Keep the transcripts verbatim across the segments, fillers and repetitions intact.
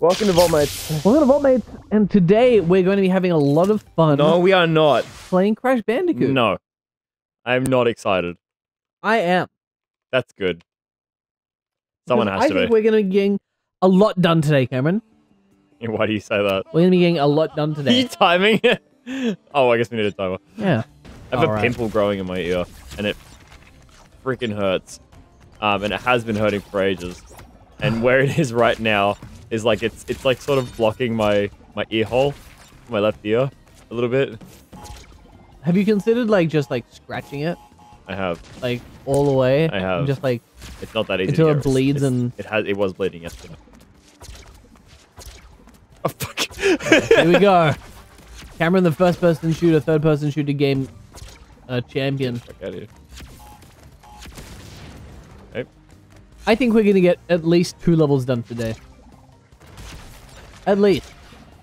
Welcome to VoltMates. Welcome to VoltMates, and today we're going to be having a lot of fun. No, we are not. Playing Crash Bandicoot. No. I'm not excited. I am. That's good. Someone has I to be. I think we're going to be getting a lot done today, Cameron. Why do you say that? We're going to be getting a lot done today. Are you timing it? Oh, I guess we need a timer. Yeah. I have All a right. pimple growing in my ear, and it freaking hurts. Um, and it has been hurting for ages. And where it is right now is like, it's it's like sort of blocking my, my ear hole, my left ear, a little bit. Have you considered like just like scratching it? I have. Like all the way? I have. Just like... It's not that easy. Until it bleeds it's, and... It has. It was bleeding yesterday. Oh, fuck. Here we go. Cameron, the first person shooter, third person shooter game uh, champion. Fuck out of here. Nope. I think we're going to get at least two levels done today. At least.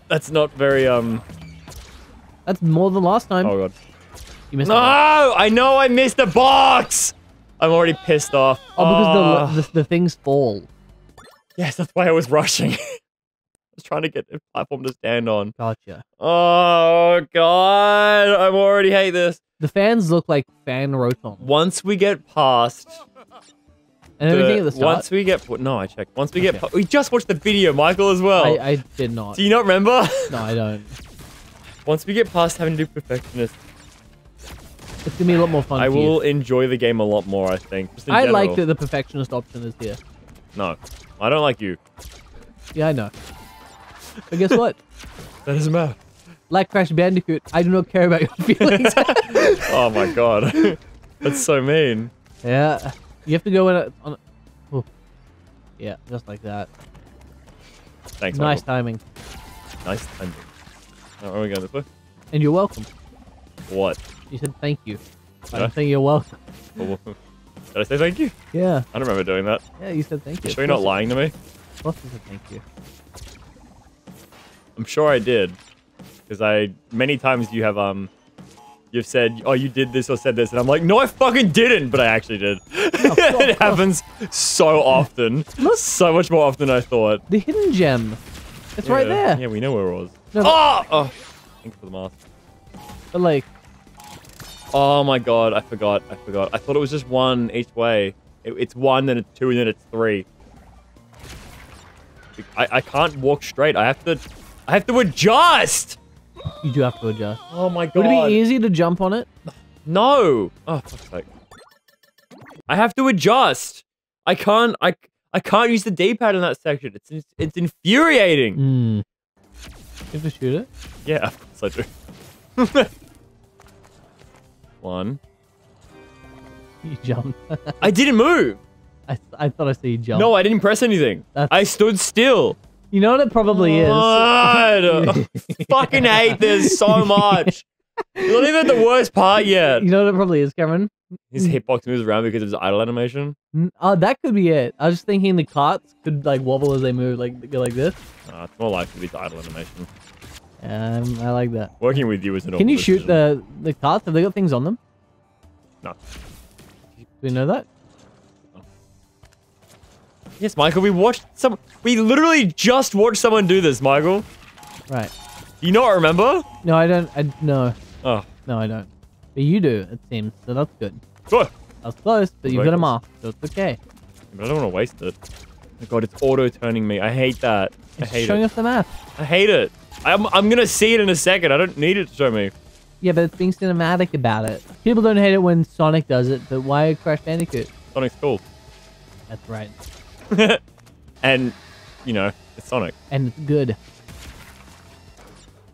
That's not very, um... That's more than last time. Oh, God. You missed no! I know I missed the box! I'm already pissed off. Oh, because oh. The, the, the things fall. Yes, that's why I was rushing. I was trying to get a platform to stand on. Gotcha. Oh, God. I already hate this. The fans look like fan rotons. Once we get past... And everything at the start? Once we get... No, I checked. Once we okay. get... We just watched the video, Michael, as well. I, I did not. Do you not remember? No, I don't. Once we get past having to do perfectionist... It's going to be a lot more fun. I will you. enjoy the game a lot more, I think. Just in I general. like that the perfectionist option is here. No. I don't like you. Yeah, I know. But guess what? That doesn't matter. Like Crash Bandicoot, I do not care about your feelings. Oh my god. That's so mean. Yeah. You have to go in a, on a... Oh. Yeah, just like that. Thanks, Nice Michael. timing. Nice timing. Now, are we going this way? And you're welcome. What? You said thank you. I don't think you're welcome. Did I say thank you? Yeah. I don't remember doing that. Yeah, you said thank you. Are you sure you're not lying to me? Of course I said thank you. I'm sure I did. Because I... Many times you have, um... You've said, oh, you did this or said this. And I'm like, no, I fucking didn't. But I actually did. Oh, it happens so often. Look. So much more often than I thought. The hidden gem. It's yeah. right there. Yeah, we know where it was. No, oh! Oh! Thanks for the mask. But like... Oh my god, I forgot, I forgot. I thought it was just one each way. It, it's one, then it's two, and then it's three. I, I can't walk straight. I have to... I have to adjust! You do have to adjust. Oh my god. Would it be easy to jump on it? No! Oh, fuck's sake. I have to adjust! I can't... I, I can't use the D-pad in that section. It's it's infuriating! Mm. You have to shoot it? Yeah, of course I do. One. You jumped. I didn't move. I, I thought I saw you jump. No, I didn't press anything. That's... I stood still. You know what it probably is. I fucking hate this so much. You're not even at the worst part yet. You know what it probably is, Cameron? His hitbox moves around because of his idle animation. Oh, that could be it. I was just thinking the carts could like wobble as they move, like go like this. Uh, it's more likely it's idle animation. Um, I like that. Working with you is an awful Can you shoot decision. the the carts? Have they got things on them? No. Do we know that? No. Yes, Michael, we watched some... We literally just watched someone do this, Michael. Right. You not remember? No, I don't. I, no. Oh. No, I don't. But you do, it seems. So that's good. Sure. That's close, but you've got a mask, so it's okay. But I don't want to waste it. Oh my god, it's auto-turning me. I hate that. It's I hate showing it. showing us the map. I hate it. I'm, I'm gonna see it in a second. I don't need it to show me. Yeah, but it's being cinematic about it. People don't hate it when Sonic does it, but why Crash Bandicoot? Sonic's cool. That's right. And, you know, it's Sonic. And it's good.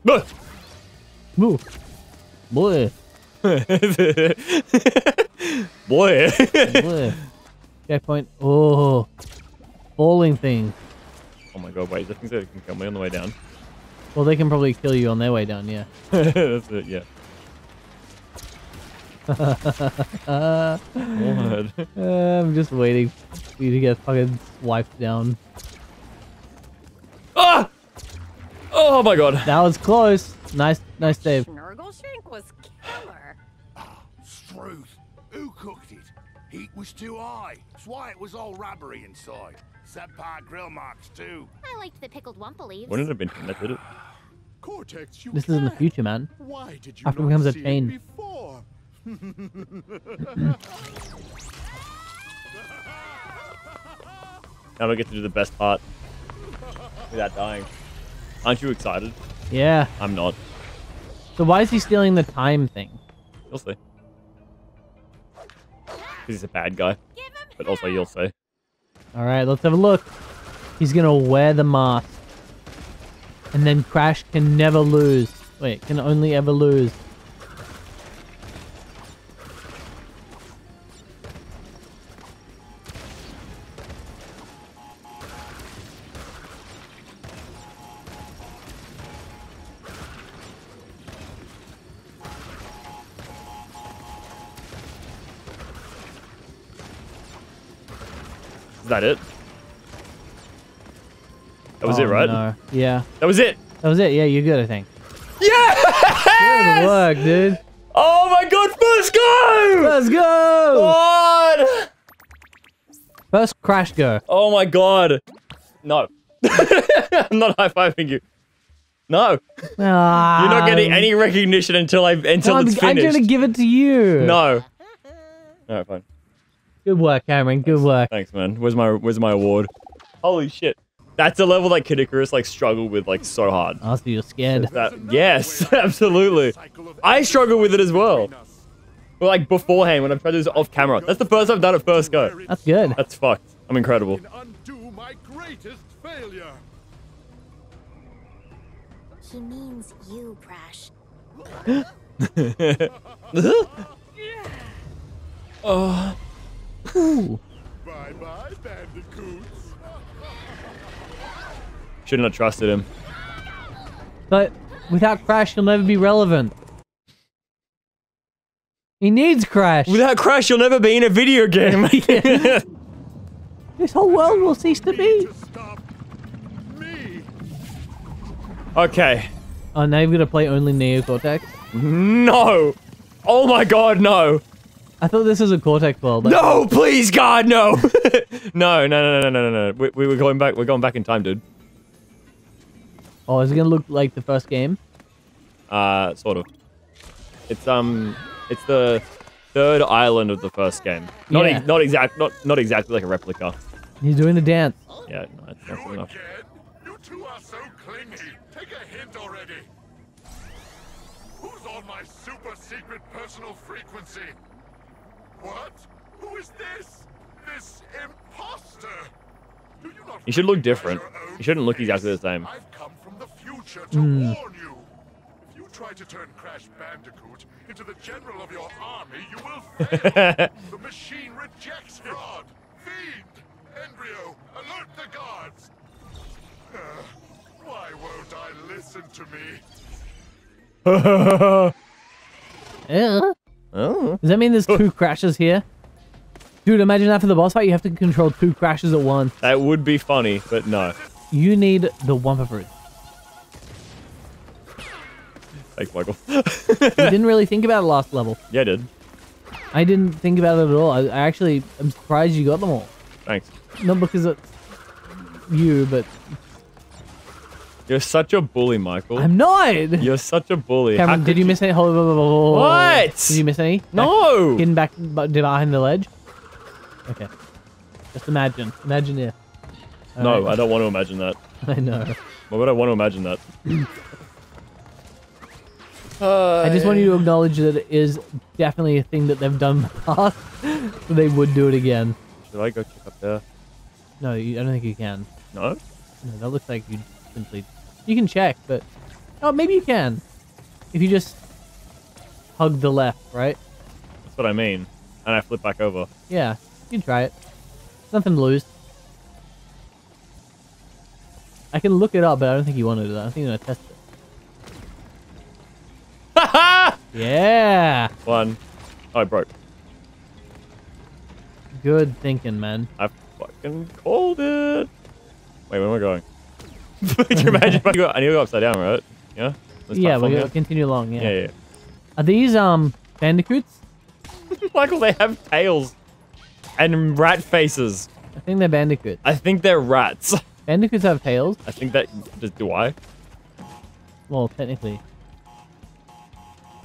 Blah! Blah! Blah! Blah! Blah! Checkpoint. Oh. Falling thing. Oh my god, wait. I think that can kill me on the way down. Well, they can probably kill you on their way down, yeah. That's it, yeah. uh, I'm just waiting for you to get fucking wiped down. Ah! Oh my god. That was close. Nice, nice save. Snurgleshank was killer. Ah, Struth. Who cooked it? Heat was too high. That's why it was all rubbery inside. Subpar grill marks too. I liked the pickled wampa leaves. Wouldn't it have been connected? Cortex, you this can. Is in the future, man. Why did you After not becomes see a chain. Now we get to do the best part without dying. Aren't you excited? Yeah. I'm not. So why is he stealing the time thing? You'll see. Because he's a bad guy. But also you'll see. Alright, let's have a look. He's gonna wear the mask. And then Crash can never lose. Wait, can only ever lose. Is that it? That was oh, it, right? No. Yeah. That was it. That was it. Yeah, you're good, I think. Yes! Good work, dude. Oh my god, first go! Let's go! What? First Crash go. Oh my god. No. I'm not high-fiving you. No. Uh, you're not getting any recognition until I until I'm, it's finished. I'm gonna give it to you. No. Alright, fine. Good work, Cameron. Good Thanks. work. Thanks, man. Where's my Where's my award? Holy shit! That's a level that Kid Icarus like struggled with like so hard. Oh, so you're scared. That, yes, absolutely. I struggle with it as well. Well, like beforehand when I've tried to do it off camera. That's the first I've done it first go. That's good. That's fucked. I'm incredible. Undo my greatest failure. He means you, Crash. Oh. Ooh. Bye bye, bandicoots. Shouldn't have trusted him. But without Crash, you'll never be relevant. He needs Crash. Without Crash, you'll never be in a video game. This whole world will cease to be. Okay. Oh, now you're gonna play only Neocortex? No. Oh my god, no. I thought this was a Cortex world. Like, no, please, God, no. no, no, no, no, no, no, no. We, we were going back. We're going back in time, dude. Oh, is it gonna look like the first game? Uh, sort of. It's um, it's the third island of the first game. Not yeah. e not exact. Not not exactly like a replica. He's doing the dance. Yeah, no, that's you enough. Again? You two are so clingy. Take a hint already. Who's on my super secret personal frequency? What? Who is this? This imposter? Do you not he should look different. He shouldn't look exactly the same. I've come from the future to mm. warn you. If you try to turn Crash Bandicoot into the general of your army, you will fail. The machine rejects fraud. Fiend! Embryo, alert the guards! Uh, why won't I listen to me? Yeah. Oh. Does that mean there's two crashes here? Dude, imagine that for the boss fight, you have to control two crashes at once. That would be funny, but no. You need the Wampa Fruit. Thanks, Michael. You didn't really think about it last level. Yeah, I did. I didn't think about it at all. I, I actually am surprised you got them all. Thanks. Not because it's you, but... You're such a bully, Michael. I'm not! You're such a bully. Cameron, did you, you miss any? What? Did you miss any? No! Getting back behind the ledge? Okay. Just imagine. Imagine if. All no, right. I don't want to imagine that. I know. Why would I want to imagine that? uh, I just want you to acknowledge that it is definitely a thing that they've done in the past. So they would do it again. Should I go check up there? No, you, I don't think you can. No? No, that looks like you simply... You can check, but... Oh, maybe you can. If you just hug the left, right? That's what I mean. And I flip back over. Yeah, you can try it. Nothing to lose. I can look it up, but I don't think you want to do that. I think I'm going to test it. Haha! Yeah! One. Oh, I broke. Good thinking, man. I fucking called it! Wait, where am I going? Can you imagine if I, go, I need to go upside down, right? Yeah? Let's yeah, we'll go, continue along, yeah. yeah. Yeah, Are these, um, bandicoots? Michael, they have tails. And rat faces. I think they're bandicoots. I think they're rats. Bandicoots have tails? I think that... Do I? Well, technically.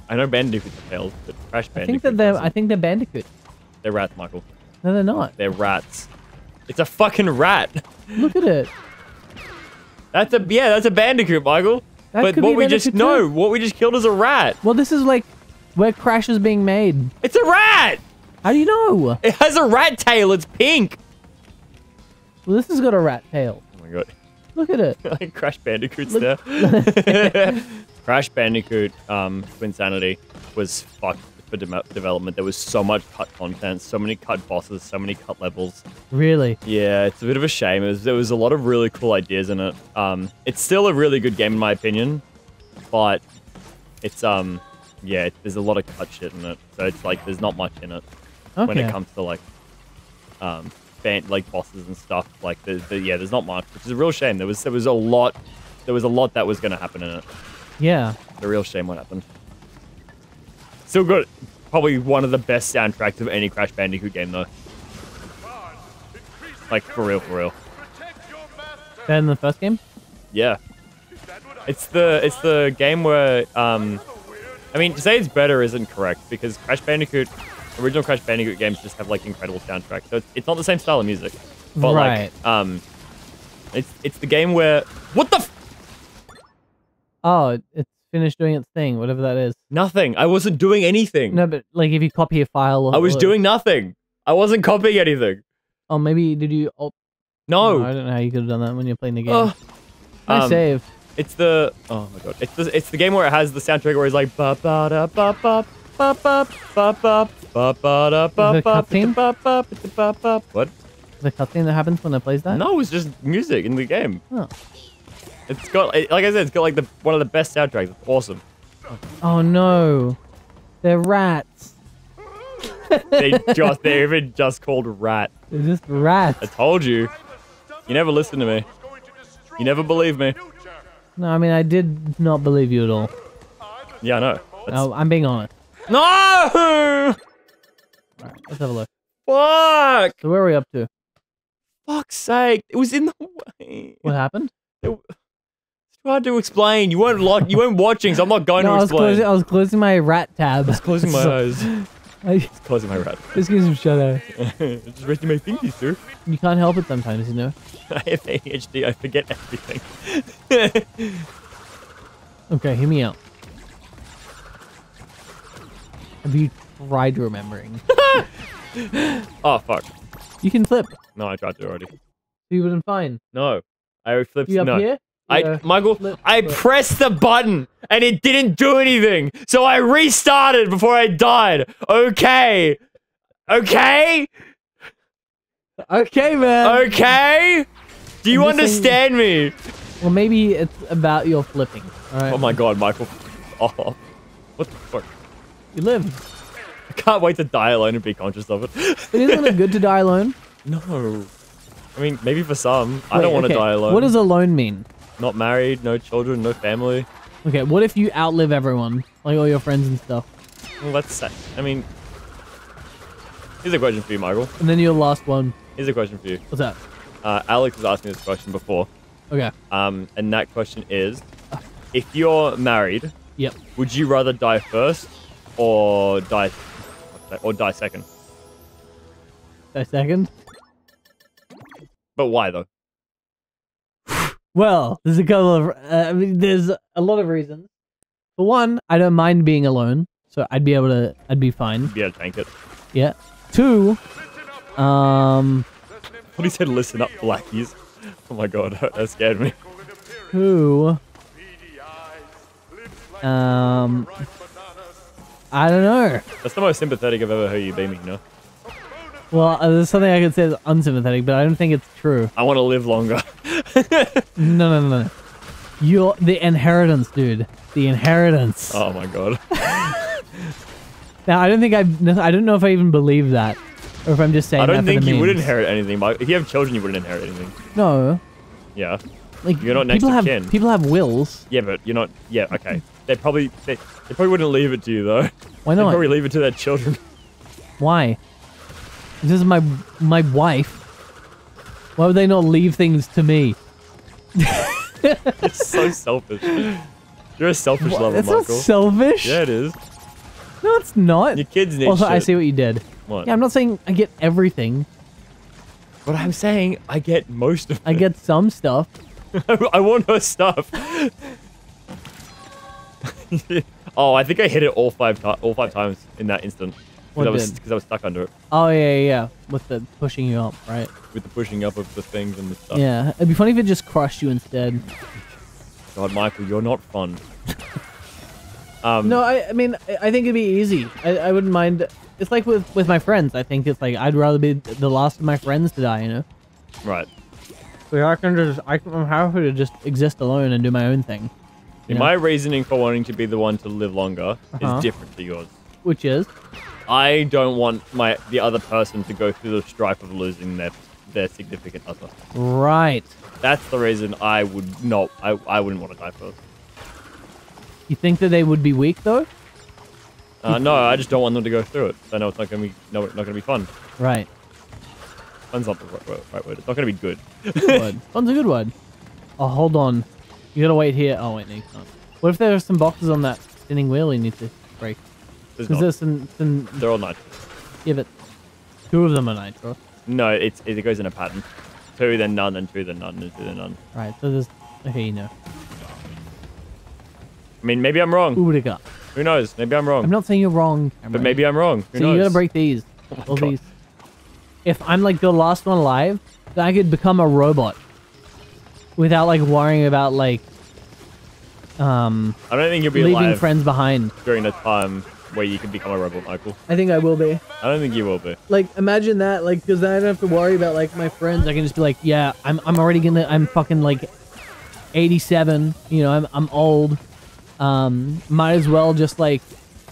I know bandicoots have tails, but Crash Bandicoot... I think that they're... Doesn't. I think they're bandicoots. They're rats, Michael. No, they're not. They're rats. It's a fucking rat. Look at it. That's a... Yeah, that's a bandicoot, Michael. That but what we just know, what we just killed is a rat. Well, this is like where Crash is being made. It's a rat! How do you know? It has a rat tail. It's pink. Well, this has got a rat tail. Oh, my God. Look at it. Crash Bandicoot's Look. there. Crash Bandicoot um, Twinsanity was fucked for de development. There was so much cut content, so many cut bosses, so many cut levels. Really? Yeah, it's a bit of a shame. It was, there was a lot of really cool ideas in it. Um, it's still a really good game, in my opinion, but it's, um, yeah, it, there's a lot of cut shit in it. So it's like there's not much in it. Okay. When it comes to like, um, band, like bosses and stuff, like there's, there, yeah, there's not much, which is a real shame. There was there was a lot, there was a lot that was going to happen in it. Yeah, it's a real shame what happened. Still good, probably one of the best soundtracks of any Crash Bandicoot game though. Like for real, for real. Better than the first game? Yeah, it's the it's the game where, um, I mean, to say it's better isn't correct because Crash Bandicoot. Original Crash Bandicoot games just have like incredible soundtracks. So it's, it's not the same style of music, but right. like um, it's it's the game where what the f oh it's finished doing its thing, whatever that is. Nothing. I wasn't doing anything. No, but like if you copy a file, or I was or... doing nothing. I wasn't copying anything. Oh, maybe did you? Oh, no. no, I don't know how you could have done that when you're playing the game. Oh. I um, save. It's the oh my god. It's the it's the game where it has the soundtrack where it's like ba ba da ba ba ba ba ba ba. Bop, ba, da, bop, bop, bop, bop, bop, bop. What? The cutscene that happens when I plays that? No, it's just music in the game. Oh. It's got, like I said, it's got like the one of the best soundtracks. It's awesome. Oh no, they're rats. they just, they're even just called rat. They're just rats. I told you. You never listen to me. You never believe me. No, I mean I did not believe you at all. Yeah, I know. No, I'm being honest. No. All right, let's have a look. Fuck! So where are we up to? Fuck's sake! It was in the way. What happened? It, it's hard to explain. You weren't like you weren't watching, so I'm not going no, to explain. I was, closing, I was closing my rat tab. I was closing my eyes. I was closing my rat tab. Just give some shadow. Just resting my fingers, sir. You can't help it sometimes, you know. I have A D H D. I forget everything. Okay, hear me out. Have you tried remembering? Oh, fuck. You can flip. No, I tried to already. You wouldn't find. No. I flipped. You up no. here? I, yeah. Michael, flip, I flip. pressed the button and it didn't do anything. So I restarted before I died. Okay. Okay? Okay, man. Okay? Do you I'm understand saying, me? Well, maybe it's about your flipping. All right. Oh, my God, Michael. Oh. What the fuck? You lived. I can't wait to die alone and be conscious of it. But isn't it good to die alone? No. I mean, maybe for some. Wait, I don't want to okay. die alone. What does alone mean? Not married, no children, no family. Okay, what if you outlive everyone? Like all your friends and stuff? Well, that's sad. I mean... Here's a question for you, Michael. And then your last one. Here's a question for you. What's that? Uh, Alex was asking this question before. Okay. Um, and that question is... If you're married... Yep. Would you rather die first or die... Or die second. Die second? But why though? Well, there's a couple of... Uh, I mean, there's a lot of reasons. For one, I don't mind being alone. So I'd be able to... I'd be fine. You'd be able to tank it. Yeah. Two... Um... What he said, listen up, blackies. Oh my god, that scared me. Two... Um... I don't know. That's the most sympathetic I've ever heard you be, you know? Well, uh, there's something I could say that's unsympathetic, but I don't think it's true. I want to live longer. no, no, no. You're the inheritance, dude. The inheritance. Oh, my God. Now, I don't think I've... I don't know if I even believe that. Or if I'm just saying that I don't that think you memes. would inherit anything, Mike. If you have children, you wouldn't inherit anything. No. Yeah. Like, you're not next to kin. People have wills. Yeah, but you're not... Yeah, okay. They probably they, they probably wouldn't leave it to you though. Why not? They probably leave it to their children. Why? This is my my wife. Why would they not leave things to me? It's so selfish. You're a selfish what? lover, it's Michael. It's not selfish. Yeah, it is. No, it's not. Your kids need also, shit. Also, I see what you did. What? Yeah, I'm not saying I get everything. But I'm saying I get most of it. I get some stuff. I want her stuff. Oh, I think I hit it all five all five times in that instant. Because I was because I was stuck under it. Oh yeah, yeah, with the pushing you up, right? With the pushing up of the things and the stuff. Yeah, it'd be funny if it just crushed you instead. God, Michael, you're not fun. um, no, I, I mean, I think it'd be easy. I, I wouldn't mind. It's like with with my friends. I think it's like I'd rather be the last of my friends to die, you know? Right. So I can just I can, I'm happy to just exist alone and do my own thing. See, my reasoning for wanting to be the one to live longer uh-huh. is different to yours. Which is? I don't want my the other person to go through the strife of losing their their significant other. Right. That's the reason I would not. I I wouldn't want to die first. You think that they would be weak though? Uh, no, I just don't want them to go through it. I know it's not gonna be no, it's not gonna be fun. Right. Fun's not the right, right word. It's not gonna be good. Good word. Fun's a good word. Oh, hold on. You gotta wait here. Oh wait, no, you can't. What if there are some boxes on that spinning wheel you need to break? Because there's some, some... They're all nitro. Yeah, but two of them are nitro. No, it's, it goes in a pattern. Two, then none, then two, then none, then two, then none. Right, so there's... Okay, you know. I mean, maybe I'm wrong. Ubrika. Who knows? Maybe I'm wrong. I'm not saying you're wrong. Cameron. But maybe I'm wrong. Who so knows? You gotta break these. Oh all God. these. If I'm like the last one alive, then I could become a robot. Without like worrying about like... Um... I don't think you'll be leaving alive. Leaving friends behind. During the time... where you can become a robot, Michael. I think I will be. I don't think you will be. Like, imagine that, like, because then I don't have to worry about, like, my friends. I can just be like, yeah, I'm I'm already gonna, I'm fucking, like, eighty-seven, you know, I'm, I'm old. Um, might as well just, like,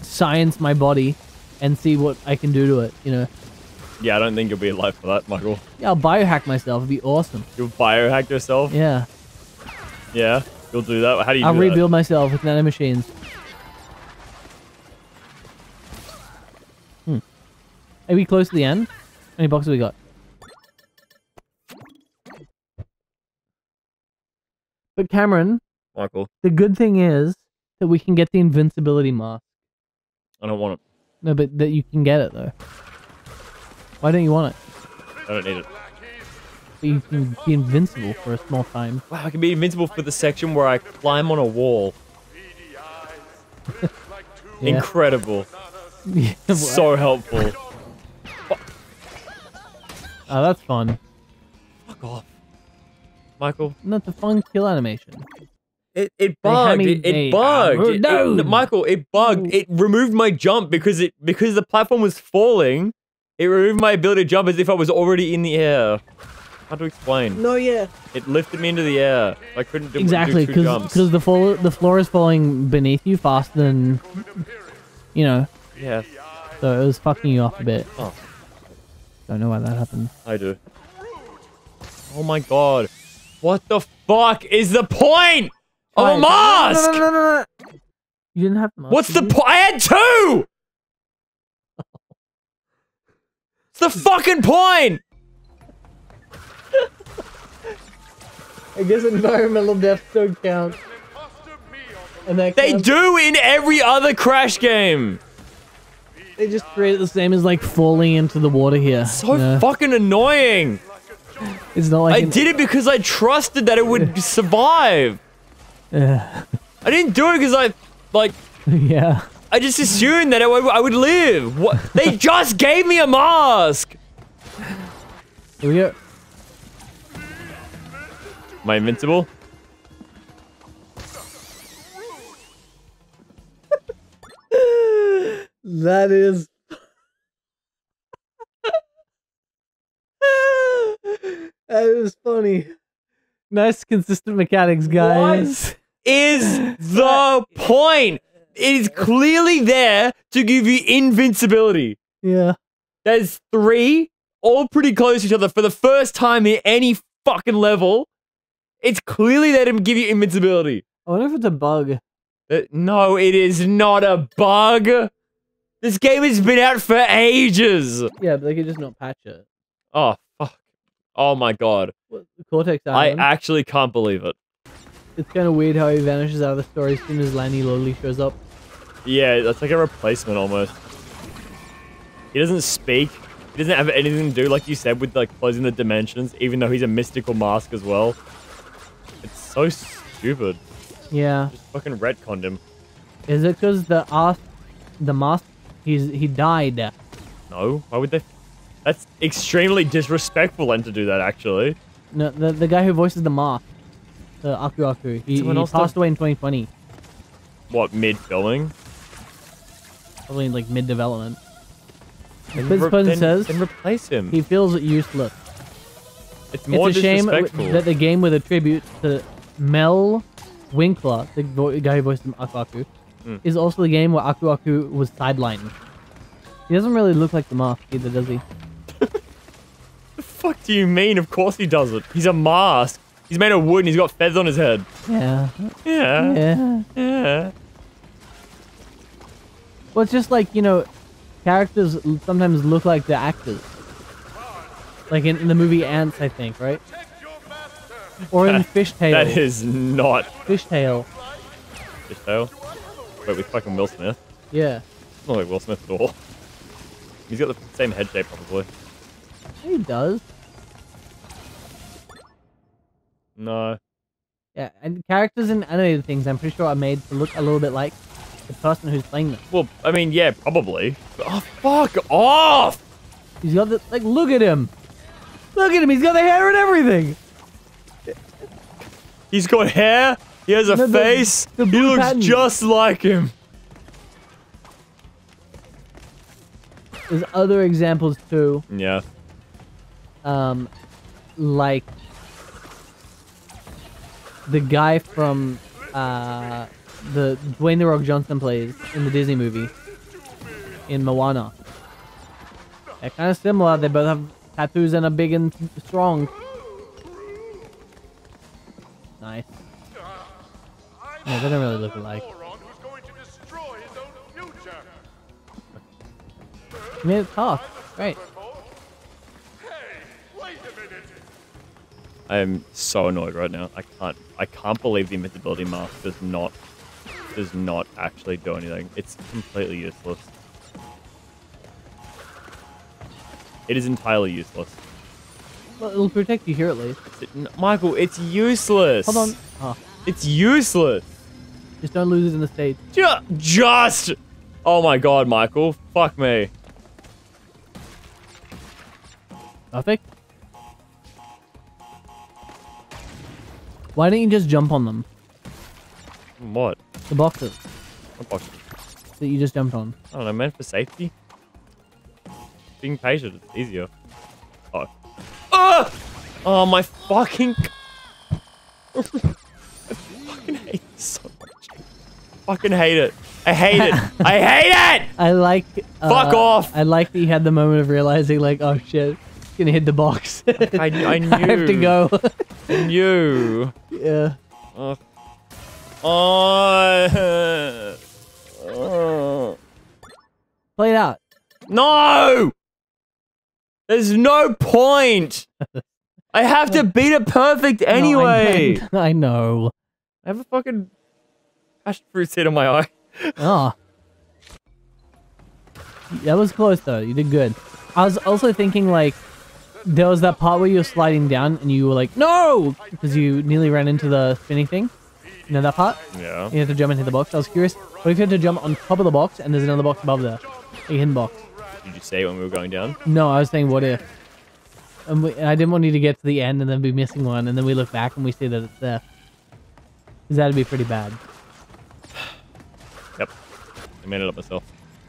science my body and see what I can do to it, you know? Yeah, I don't think you'll be alive for that, Michael. Yeah, I'll biohack myself. It'd be awesome. You'll biohack yourself? Yeah. Yeah? You'll do that? How do you I'll do that? I'll rebuild myself with nanomachines. Are we close to the end? How many boxes we got? But Cameron, Michael, the good thing is that we can get the invincibility mask. I don't want it. No, but that you can get it though. Why don't you want it? I don't need it. But you can be invincible for a small time. Wow, I can be invincible for the section where I climb on a wall. Yeah. Incredible. Yeah, so helpful. Oh, that's fun. Fuck off. Michael. Not the fun kill animation. It, it bugged. It, it bugged. It, no. it, Michael, it bugged. It removed my jump because it because the platform was falling. It removed my ability to jump as if I was already in the air. How to explain? No, yeah. It lifted me into the air. I couldn't do, exactly, do two cause, jumps. Exactly, because the floor is falling beneath you faster than, you know. Yeah. So it was fucking you off a bit. Oh. Don't know why that happened. I do. Oh my god. What the fuck is the point of right. a mask? No, no, no, no, no. You didn't have the mask. What's the point? I had two! It's the fucking point! I guess environmental deaths don't count. And that they do in every other Crash game! They just created the same as like falling into the water here. So no. fucking annoying. It's not like I an... did it because I trusted that it would survive. Yeah. I didn't do it because I like. Yeah. I just assumed that I, I would live. What? They just gave me a mask. Here we go. Am I invincible? That is... That is funny. Nice consistent mechanics, guys. What is the point? It is clearly there to give you invincibility. Yeah. There's three, all pretty close to each other for the first time in any fucking level. It's clearly there to give you invincibility. I wonder if it's a bug. Uh, no, it is not a bug. This game has been out for ages! Yeah, but they could just not patch it. Oh, fuck. Oh my god. What, Cortex Island? I actually can't believe it. It's kind of weird how he vanishes out of the story as soon as Lanny Lowly shows up. Yeah, that's like a replacement almost. He doesn't speak. He doesn't have anything to do, like you said, with like closing the dimensions, even though he's a mystical mask as well. It's so stupid. Yeah. Just fucking retconned him. Is it because the ass, the mask, he's he died? No. Why would they? That's extremely disrespectful, and to do that actually. No, the the guy who voices the mask, the uh, Aku Aku, he, he passed done? away in twenty twenty. What, mid filming? Probably in, like mid development. This person then, says, then replace him. He feels useless. It's more it's a shame that the game with a tribute to Mel Winkler, the guy who voiced Aku Aku, mm. is also the game where Aku Aku was sidelined. He doesn't really look like the mask either, does he? The fuck do you mean? Of course he doesn't. He's a mask. He's made of wood and he's got feathers on his head. Yeah. Yeah. Yeah. Yeah. Well, it's just like, you know, characters sometimes look like the actors. Like in, in the movie Ants, I think, right? Or in Fishtail. That is not... Fishtail. Fishtail? Wait, with fucking Will Smith? Yeah. Not like Will Smith at all. He's got the same head shape, probably. He does. No. Yeah, and characters in animated things, I'm pretty sure, are made to look a little bit like the person who's playing them. Well, I mean, yeah, probably. Oh, fuck off! He's got the... Like, look at him! Look at him! He's got the hair and everything! He's got hair! He has a no, the, face! The he looks pattern. just like him! There's other examples too. Yeah. Um, like... The guy from... Uh... The Dwayne The Rock Johnson plays in the Disney movie. In Moana. They're kind of similar. They both have tattoos and are big and strong. Nice. Yeah, they don't really look alike. I mean, it's tough. Great. I am so annoyed right now. I can't. I can't believe the invincibility mask does not does not actually do anything. It's completely useless. It is entirely useless. Well, it'll protect you here at least. It, Michael, it's useless. Hold on. Oh. It's useless. Just don't lose it in the stage. Just, just. Oh my god, Michael. Fuck me. Perfect. Why don't you just jump on them? What? The boxes. What boxes? That you just jumped on. I don't know, man. For safety. Being patient, it's easier. Oh. Oh! Oh, my fucking... I fucking hate this so much. I fucking hate it. I hate it. I hate it! I like... Uh, Fuck off! I like that you had the moment of realizing, like, oh shit, it's gonna hit the box. I, I knew. I have to go. I knew. Yeah. Oh. Oh. Oh. Play it out. No! There's no point! I have to beat it perfect anyway! No, I, I know. I have a fucking passion fruit hit on my eye. Oh. That was close though, you did good. I was also thinking like, there was that part where you were sliding down and you were like, no! Because you nearly ran into the spinning thing. You know that part? Yeah. You have to jump into the box. I was curious, what if you had to jump on top of the box and there's another box above there? A hidden box. Did you say when we were going down? No, I was saying what if. And we, I didn't want you to get to the end and then be missing one and then we look back and we see that it's there. Because that'd be pretty bad. Yep. I made it up myself.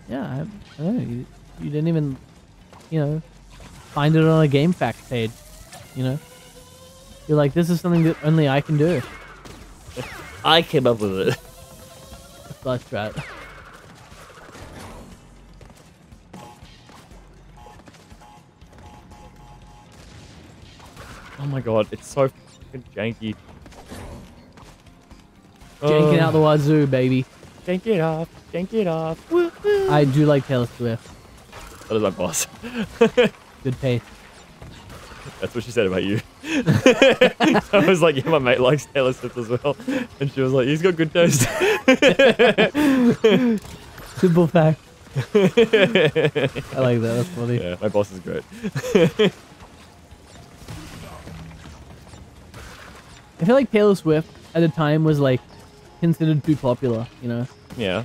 Yeah, I, I don't know. You, you didn't even, you know, find it on a Game Facts page, you know? You're like, this is something that only I can do. I came up with it. That's right. Oh my god, it's so fucking janky. Janking uh, out the wazoo, baby. Jank it off, jank it off. Woo -hoo. I do like Taylor Swift. That is my boss. Good pace. That's what she said about you. So I was like, yeah, my mate likes Taylor Swift as well. And she was like, he's got good taste. Simple fact. I like that, that's funny. Yeah, my boss is great. I feel like Taylor Swift at the time was like considered too popular, you know? Yeah.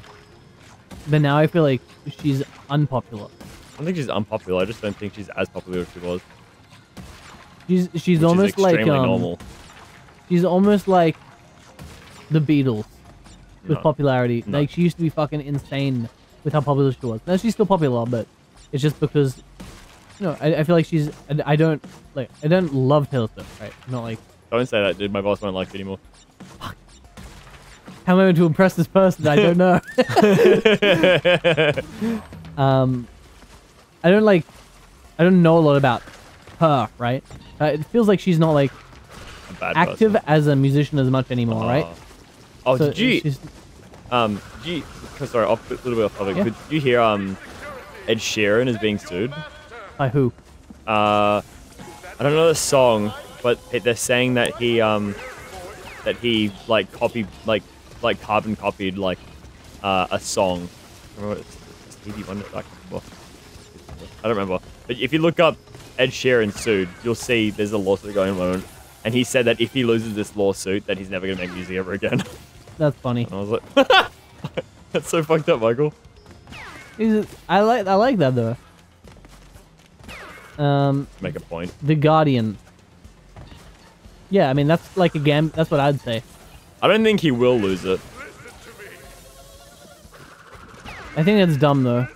But now I feel like she's unpopular. I don't think she's unpopular. I just don't think she's as popular as she was. She's she's Which almost is like um, normal. She's almost like the Beatles with no. popularity. No. Like she used to be fucking insane with how popular she was. Now she's still popular, but it's just because you know I, I feel like she's I, I don't like I don't love Taylor Swift, right? Not like don't say that, dude. My boss won't like it anymore. Fuck. How am I going to impress this person? I don't know. um, I don't like. I don't know a lot about her, right? Uh, it feels like she's not like active person. as a musician as much anymore, uh, right? Oh, so did you? She's... Um, did you? Sorry, off a little bit off topic. Yeah. Did you hear? Um, Ed Sheeran is being sued. By who? Uh, I don't know the song, but they're saying that he um. that he like copied, like like carbon copied like uh, a song. I don't remember it's Stevie Wonder. I don't remember. But if you look up Ed Sheeran sued, you'll see there's a lawsuit going on, and he said that if he loses this lawsuit, that he's never gonna make music ever again. That's funny. And I was like, that's so fucked up, Michael. He's, I like I like that though. Um, make a point. The Guardian. Yeah, I mean, that's like a gam- that's what I'd say. I don't think he will lose it. I think that's dumb, though.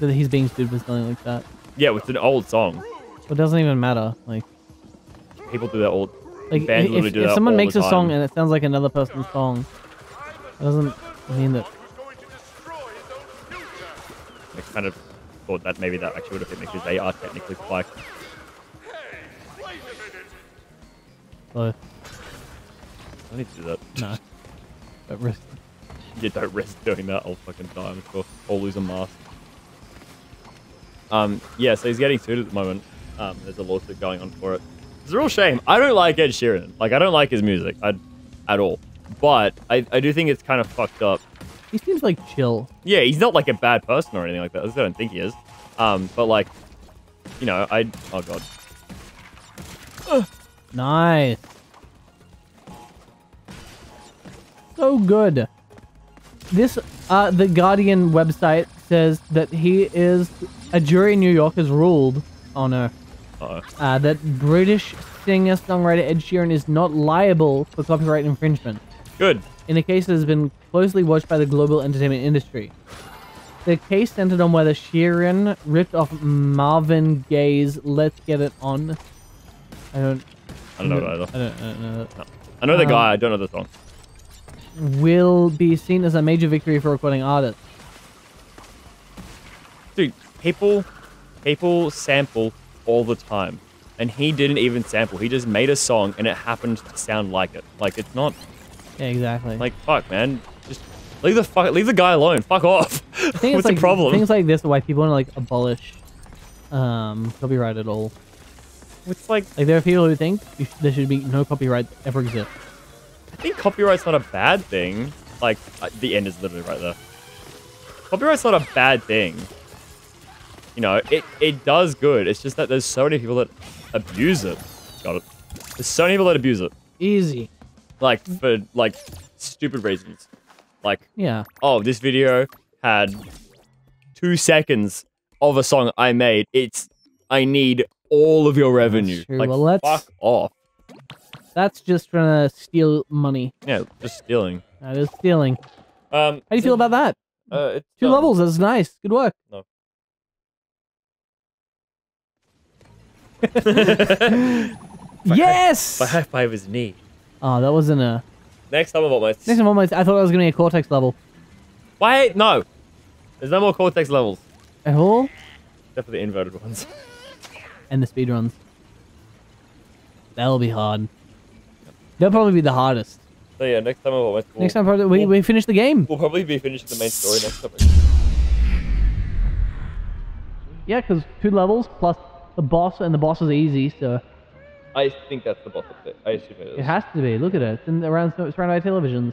That he's being sued for something like that. Yeah, with an old song. But it doesn't even matter, like... People do that all... Like, bands if, if, do if that someone all makes a song and it sounds like another person's song, it doesn't mean that... I kind of thought that maybe that actually would have hit me because they are technically like... So. I need to do that. No. Don't risk. Yeah, don't risk doing that. I'll fucking die. I'm sure. I'll lose a mask. Um, yeah, so he's getting sued at the moment. Um, there's a lawsuit going on for it. It's a real shame. I don't like Ed Sheeran. Like, I don't like his music I, at all. But I, I do think it's kind of fucked up. He seems like chill. Yeah, he's not like a bad person or anything like that. At least I don't think he is. Um, but like, you know, I... Oh, God. Uh. Nice. So good. This, uh, the Guardian website says that he is, a jury in New York has ruled, oh no, uh, uh, that British singer-songwriter Ed Sheeran is not liable for copyright infringement. Good. In a case that has been closely watched by the global entertainment industry. The case centered on whether Sheeran ripped off Marvin Gaye's Let's Get It On. I don't... I don't know either. I don't, I don't know. No. I know the um, guy. I don't know the song. Will be seen as a major victory for recording artists. Dude, people, people sample all the time, and he didn't even sample. He just made a song, and it happened to sound like it. Like it's not. Yeah, exactly. Like fuck, man. Just leave the fuck. Leave the guy alone. Fuck off. What's like, the problem? Things like this are why people want to like abolish um, copyright at all. It's like, like there are people who think there should be no copyright ever exist. I think copyright's not a bad thing. Like the end is literally right there. Copyright's not a bad thing. You know, it it does good. It's just that there's so many people that abuse it. Got it. There's so many people that abuse it. Easy. Like for like stupid reasons. Like yeah. Oh, this video had two seconds of a song I made. It's I need. all of your revenue. Like, well, let's, fuck off. That's just trying to steal money. Yeah, just stealing. That is stealing. Um, How do you so, feel about that? Uh, it's Two done. levels, that's nice. Good work. No. Yes! My high five is neat. Oh, that wasn't a... Next time on VoltMates. Next time on VoltMates, I thought I was going to be a Cortex level. Wait, no. There's no more Cortex levels. At all? Except for the inverted ones. And the speedruns. That'll be hard. That'll probably be the hardest. So yeah, next time we'll... we'll next time probably we, we'll, we finish the game. We'll probably be finishing the main story next time. Yeah, because two levels plus The boss, and the boss is easy, so... I think that's the boss of it. I assume it is. It has to be. Look at it. It's in, around, surrounded by televisions.